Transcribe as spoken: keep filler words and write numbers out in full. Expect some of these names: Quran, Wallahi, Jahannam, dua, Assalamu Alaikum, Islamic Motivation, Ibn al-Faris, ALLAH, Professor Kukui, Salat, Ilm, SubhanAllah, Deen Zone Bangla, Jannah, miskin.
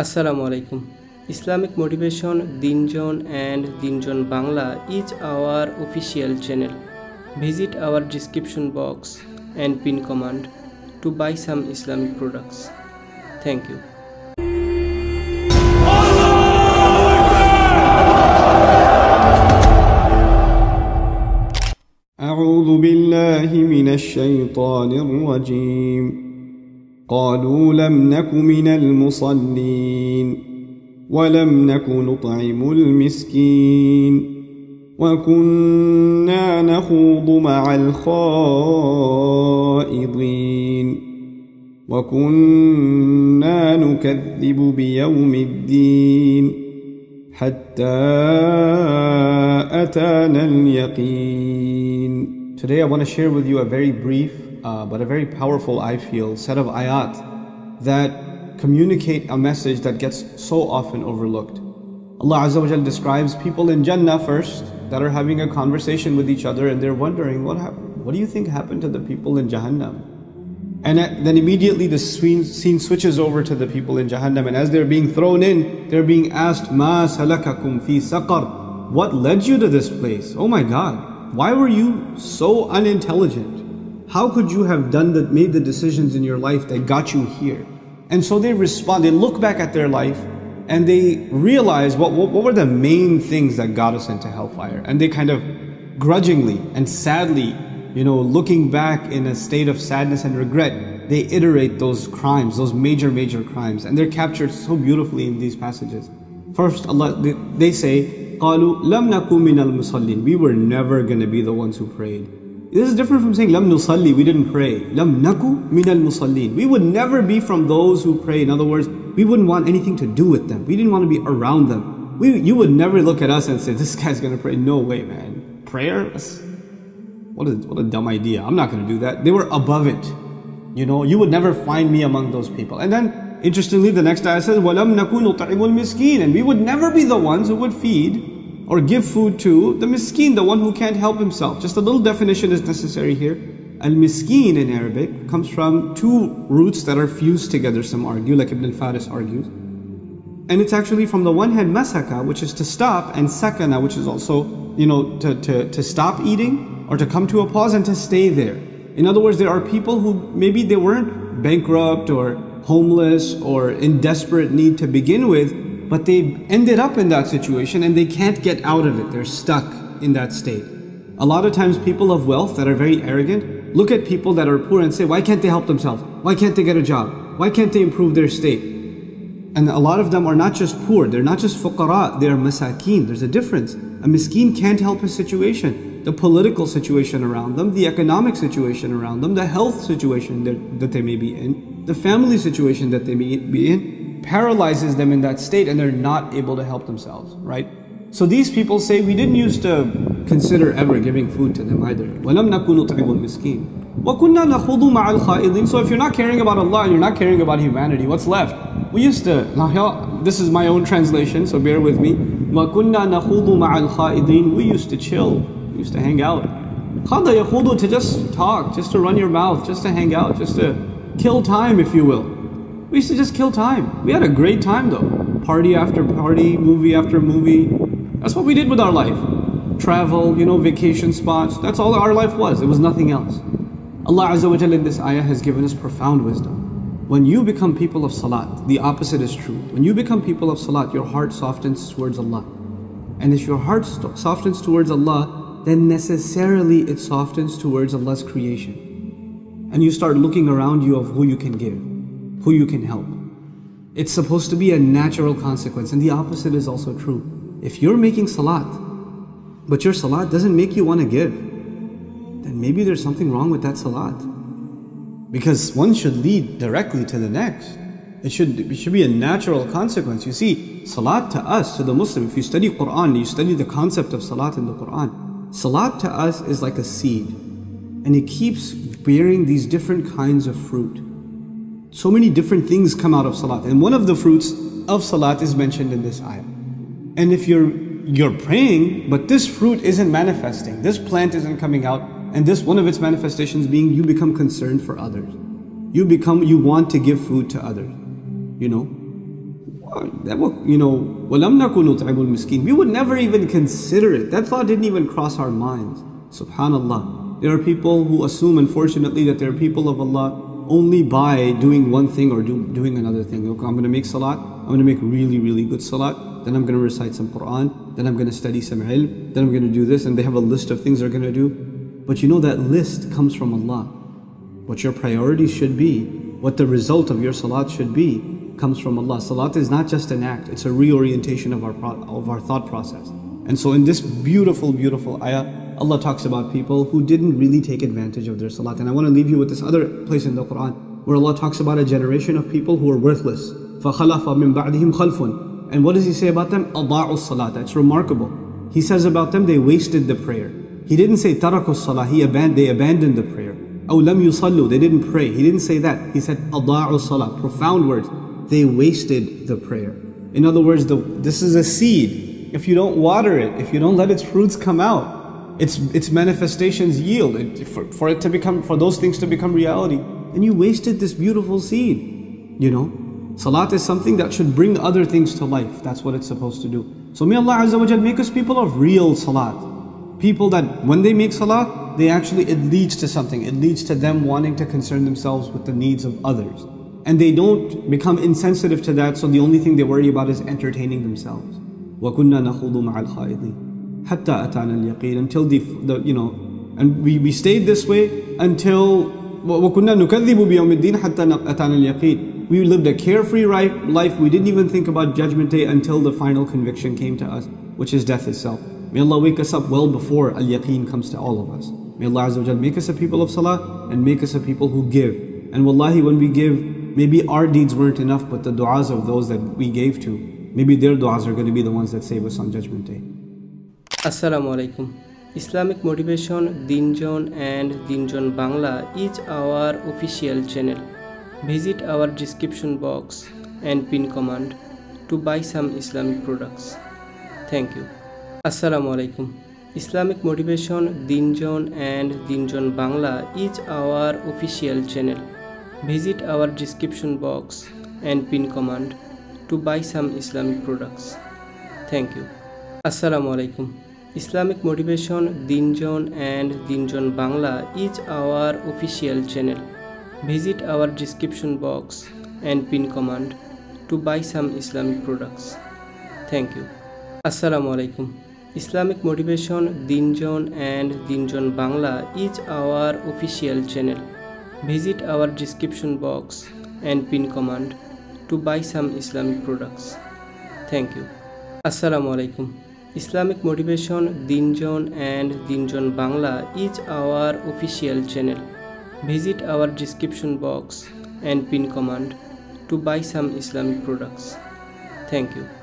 Assalamu Alaikum. Islamic Motivation, Deen Zone and Deen Zone Bangla is our official channel. Visit our description box and pin command to buy some Islamic products. Thank you. A'udhu billahi minash shaitanir rajim. قالوا لم نك من المصلين ولم نك نطعم المسكين وكنا نخوض مع الخائضين وكنا نكذب بيوم الدين حتى أتانا اليقين. Today I want to share with you a very brief Uh, but a very powerful, I feel, set of ayat that communicate a message that gets so often overlooked. Allah Azza wa Jal describes people in Jannah first that are having a conversation with each other and they're wondering, what happened? What do you think happened to the people in Jahannam? And then immediately the scene, scene switches over to the people in Jahannam, and as they're being thrown in, they're being asked, Ma salakakum fi saqar? What led you to this place? Oh my God, why were you so unintelligent? How could you have done that, made the decisions in your life that got you here? And so they respond, they look back at their life and they realize what, what, what were the main things that got us into hellfire. And they kind of grudgingly and sadly, you know, looking back in a state of sadness and regret, they iterate those crimes, those major, major crimes. And they're captured so beautifully in these passages. First, Allah, they, they say, قَالُوا لَمْ نَكُ مِنَ الْمُصَلِّينَ. We were never going to be the ones who prayed. This is different from saying lam nusalli, we didn't pray. Lam naku minal musallin. We would never be from those who pray. In other words, we wouldn't want anything to do with them. We didn't want to be around them. We, you would never look at us and say, this guy's going to pray. No way, man. Prayer? What a, what a dumb idea. I'm not going to do that. They were above it. You know, you would never find me among those people. And then, interestingly, the next ayah says, walam naku nut'imul miskin. And we would never be the ones who would feed or give food to the miskin, the one who can't help himself. Just a little definition is necessary here. Al-miskin in Arabic comes from two roots that are fused together, some argue, like Ibn al-Faris argues. And it's actually from the one hand masaka, which is to stop, and sakana, which is also, you know, to, to, to stop eating or to come to a pause and to stay there. In other words, there are people who maybe they weren't bankrupt or homeless or in desperate need to begin with, but they ended up in that situation and they can't get out of it. They're stuck in that state. A lot of times people of wealth that are very arrogant look at people that are poor and say, why can't they help themselves? Why can't they get a job? Why can't they improve their state? And a lot of them are not just poor. They're not just fuqara. They are masakeen. There's a difference. A miskin can't help his situation. The political situation around them, the economic situation around them, the health situation that, that they may be in, the family situation that they may be in, paralyzes them in that state and they're not able to help themselves, right? So these people say, we didn't used to consider ever giving food to them either. So if you're not caring about Allah and you're not caring about humanity, what's left? We used to, this is my own translation, so bear with me. We used to chill, we used to hang out. To just talk, just to run your mouth, just to hang out, just to kill time, if you will. We used to just kill time. We had a great time though. Party after party, movie after movie. That's what we did with our life. Travel, you know, vacation spots. That's all our life was. It was nothing else. Allah Azza wa Jalla in this ayah has given us profound wisdom. When you become people of salat, the opposite is true. When you become people of salat, your heart softens towards Allah. And if your heart softens towards Allah, then necessarily it softens towards Allah's creation. And you start looking around you of who you can give, who you can help. It's supposed to be a natural consequence, and the opposite is also true. If you're making salat, but your salat doesn't make you want to give, then maybe there's something wrong with that salat. Because one should lead directly to the next. It should, it should be a natural consequence. You see, salat to us, to the Muslim, if you study Quran, you study the concept of salat in the Quran, salat to us is like a seed, and it keeps bearing these different kinds of fruit. So many different things come out of salat, and one of the fruits of salat is mentioned in this ayah. And if you're you're praying, but this fruit isn't manifesting, this plant isn't coming out, and this one of its manifestations being you become concerned for others, you become you want to give food to others, you know. you know, وَلَمْ نَكُ نُطْعِمُ الْمِسْكِينَ. We would never even consider it. That thought didn't even cross our minds. SubhanAllah. There are people who assume, unfortunately, that they're people of Allah only by doing one thing or do, doing another thing. Okay, I'm going to make salat, I'm going to make really, really good salat, then I'm going to recite some Quran, then I'm going to study some ilm, then I'm going to do this, and they have a list of things they're going to do. But you know that list comes from Allah. What your priorities should be, what the result of your salat should be, comes from Allah. Salat is not just an act, it's a reorientation of our, of our thought process. And so in this beautiful, beautiful ayah, Allah talks about people who didn't really take advantage of their salat. And I want to leave you with this other place in the Quran where Allah talks about a generation of people who are worthless. فَخَلَفَ مِن بَعْدِهِمْ خَلْفٌ. And what does he say about them? أَضَاعُوا الصَّلَاةَ. It's remarkable. He says about them, they wasted the prayer. He didn't say تَرَكُوا الصَّلَاةَ. He abandoned, they abandoned the prayer. أَوْ لَمْ يُصَلُّوا. They didn't pray. He didn't say that. He said أَضَاعُوا الصَّلَاةَ. Profound words. They wasted the prayer. In other words, the, this is a seed. If you don't water it, if you don't let its fruits come out, Its, its manifestations yield, it, for, for it to become, for those things to become reality. And you wasted this beautiful seed, you know. Salat is something that should bring other things to life. That's what it's supposed to do. So may Allah Azza wa Jal make us people of real salat. People that when they make salat, they actually, it leads to something. It leads to them wanting to concern themselves with the needs of others. And they don't become insensitive to that, so the only thing they worry about is entertaining themselves. وَكُنَّا نَخُوضُ مَعَ الْخَائِضِينَ حَتَّى أَتَانَا الْيَقِينَ. Until the, the, you know, and we, we stayed this way until وَكُنَّا نُكَذِّبُ بِيَوْمِ الدِّينِ حَتَّى أَتَانَا الْيَقِينَ. We lived a carefree life, we didn't even think about judgment day until the final conviction came to us, which is death itself. May Allah wake us up well before al-yaqeen comes to all of us. May Allah Azza wa Jal make us a people of salah and make us a people who give. And wallahi, when we give, maybe our deeds weren't enough, but the du'as of those that we gave to, maybe their du'as are going to be the ones that save us on judgment day. Assalamu Alaikum. Islamic Motivation, Deen Zone and Deen Zone Bangla is our official channel. Visit our description box and pin command to buy some Islamic products. Thank you. Assalamu Alaikum. Islamic Motivation, Deen Zone and Deen Zone Bangla is our official channel. Visit our description box and pin command to buy some Islamic products. Thank you. Assalamu Alaikum. Islamic Motivation, Deen Zone and Deen Zone Bangla is our official channel. Visit our description box and pin command to buy some Islamic products. Thank you. Assalamu Alaikum. Islamic Motivation, Deen Zone and Deen Zone Bangla is our official channel. Visit our description box and pin command to buy some Islamic products. Thank you. Assalamu Alaikum. Islamic Motivation, Deen Zone and Deen Zone Bangla is our official channel. Visit our description box and pin command to buy some Islamic products. Thank you.